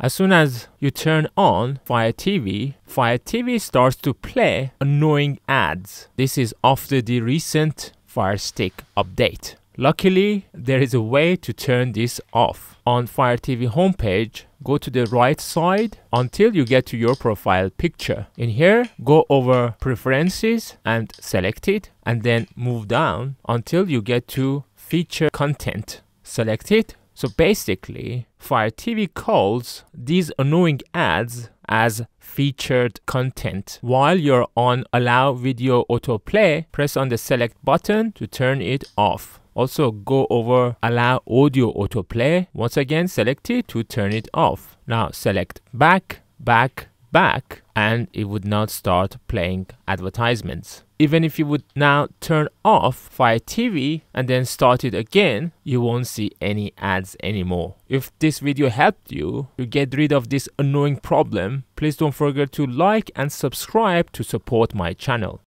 As soon as you turn on Fire TV starts to play annoying ads. This is after the recent Fire Stick update. Luckily, there is a way to turn this off. On Fire TV homepage, go to the right side until you get to your profile picture. In here, go over Preferences and select it, and then move down until you get to Feature Content. Select it. So basically, Fire TV calls these annoying ads as featured content. While you're on Allow Video Autoplay, press on the Select button to turn it off. Also go over Allow Audio Autoplay. Once again, select it to turn it off. Now select back, back, back, and it would not start playing advertisements. Even if you would now turn off Fire TV and then start it again, you won't see any ads anymore. If this video helped you to get rid of this annoying problem, please don't forget to like and subscribe to support my channel.